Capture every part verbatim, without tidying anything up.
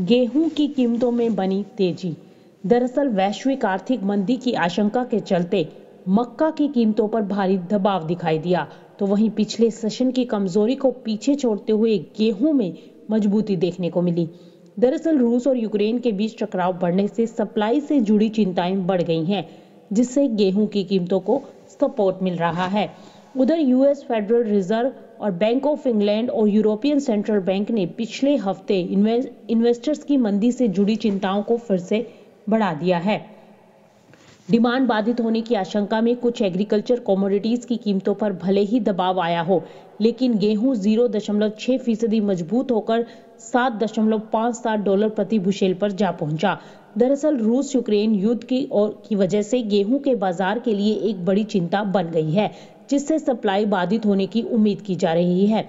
गेहूं की कीमतों में बनी तेजी। दरअसल वैश्विक आर्थिक मंदी की आशंका के चलते मक्का की कीमतों पर भारी दबाव दिखाई दिया, तो वहीं पिछले सेशन की कमजोरी को पीछे छोड़ते हुए गेहूं में मजबूती देखने को मिली। दरअसल रूस और यूक्रेन के बीच टकराव बढ़ने से सप्लाई से जुड़ी चिंताएं बढ़ गई हैं, जिससे गेहूं की कीमतों को सपोर्ट मिल रहा है। उधर यूएस फेडरल रिजर्व और बैंक ऑफ इंग्लैंड और यूरोपियन सेंट्रल बैंक ने पिछले हफ्ते इन्वेस्टर्स की मंदी से जुड़ी चिंताओं को फिर से बढ़ा दिया है। डिमांड बाधित होने की आशंका में कुछ एग्रीकल्चर कमोडिटीज की कीमतों पर भले ही दबाव आया हो, लेकिन गेहूं शून्य दशमलव छह फीसदी मजबूत होकर सात दशमलव पाँच सात डॉलर प्रति बुशेल पर जा पहुंचा। दरअसल रूस यूक्रेन युद्ध की और की वजह से गेहूं के बाजार के लिए एक बड़ी चिंता बन गई है, जिससे सप्लाई बाधित होने की उम्मीद की जा रही है।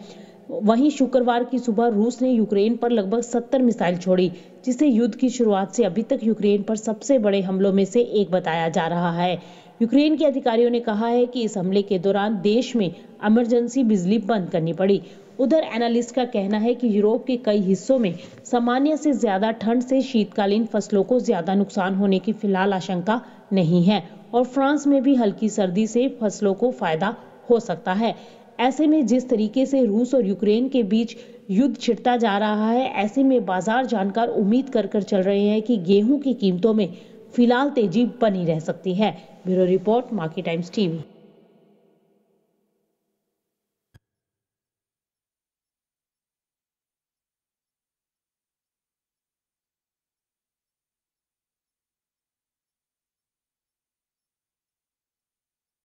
वहीं शुक्रवार की सुबह रूस ने यूक्रेन पर लगभग सत्तर मिसाइल छोड़ी, जिसे युद्ध की शुरुआत से अभी तक यूक्रेन पर सबसे बड़े हमलों में से एक बताया जा रहा है। यूक्रेन के अधिकारियों ने कहा है कि इस हमले के दौरान देश में इमरजेंसी बिजली बंद करनी पड़ी। उधर एनालिस्ट का कहना है कि यूरोप के कई हिस्सों में सामान्य से ज्यादा ठंड से शीतकालीन फसलों को ज्यादा नुकसान होने की फिलहाल आशंका नहीं है और फ्रांस में भी हल्की सर्दी से फसलों को फायदा हो सकता है। ऐसे में जिस तरीके से रूस और यूक्रेन के बीच युद्ध छिड़ता जा रहा है, ऐसे में बाजार जानकार उम्मीद कर कर चल रहे हैं कि गेहूं की कीमतों में फिलहाल तेजी बनी रह सकती है। Bureau report, Market Times TV.